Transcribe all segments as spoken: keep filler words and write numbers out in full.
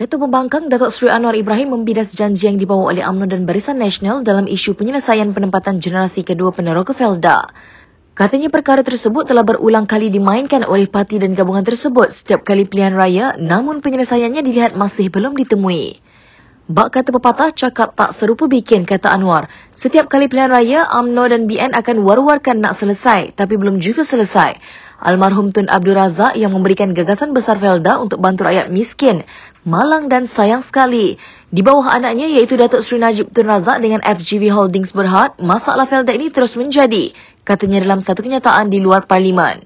Ketua Pembangkang Datuk Seri Anwar Ibrahim membidas janji yang dibawa oleh U M N O dan Barisan Nasional dalam isu penyelesaian penempatan generasi kedua peneroka Felda. Katanya perkara tersebut telah berulang kali dimainkan oleh parti dan gabungan tersebut setiap kali pilihan raya, namun penyelesaiannya dilihat masih belum ditemui. Bak kata pepatah, cakap tak serupa bikin, kata Anwar. Setiap kali pilihan raya, U M N O dan B N akan war-warkan nak selesai, tapi belum juga selesai. Almarhum Tun Abdul Razak yang memberikan gagasan besar Felda untuk bantu rakyat miskin, malang dan sayang sekali. Di bawah anaknya iaitu Datuk Seri Najib Tun Razak dengan F G V Holdings Berhad, masalah Felda ini terus menjadi, katanya dalam satu kenyataan di luar parlimen.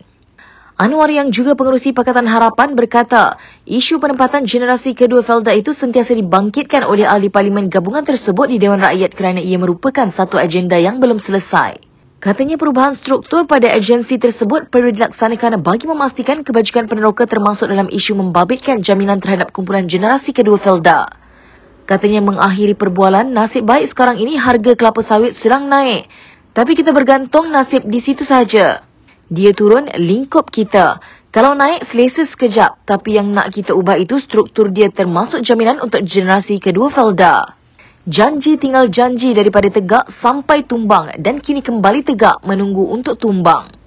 Anwar yang juga pengerusi Pakatan Harapan berkata, isu penempatan generasi kedua Felda itu sentiasa dibangkitkan oleh ahli parlimen gabungan tersebut di Dewan Rakyat kerana ia merupakan satu agenda yang belum selesai. Katanya perubahan struktur pada agensi tersebut perlu dilaksanakan bagi memastikan kebajikan peneroka termasuk dalam isu membabitkan jaminan terhadap kumpulan generasi kedua Felda. Katanya mengakhiri perbualan, nasib baik sekarang ini harga kelapa sawit sedang naik. Tapi kita bergantung nasib di situ saja. Dia turun, lingkup kita. Kalau naik, selesa sekejap. Tapi yang nak kita ubah itu struktur dia termasuk jaminan untuk generasi kedua Felda. Janji tinggal janji daripada tegak sampai tumbang dan kini kembali tegak menunggu untuk tumbang.